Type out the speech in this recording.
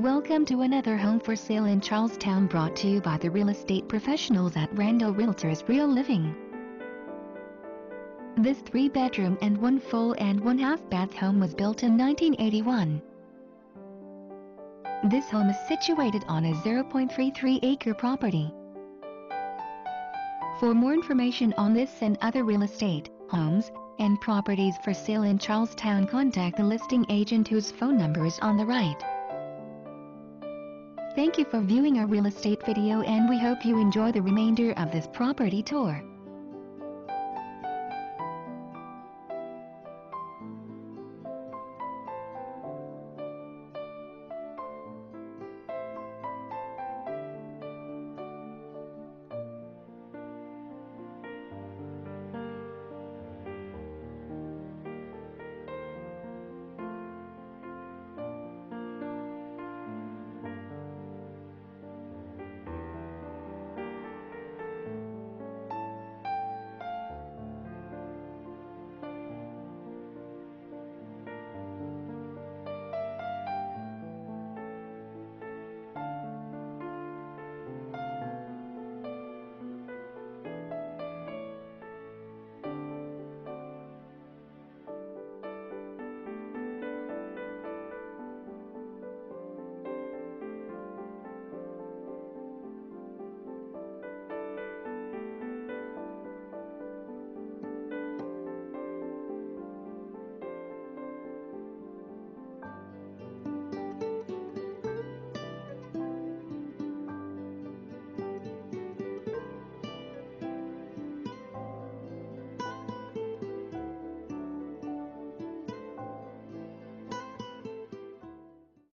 Welcome to another home for sale in Charlestown, brought to you by the real estate professionals at Randall Realtors Real Living. This 3-bedroom and 1 full and 1/2 bath home was built in 1981. This home is situated on a 0.33 acre property. For more information on this and other real estate, homes, and properties for sale in Charlestown, contact the listing agent whose phone number is on the right. Thank you for viewing our real estate video, and we hope you enjoy the remainder of this property tour.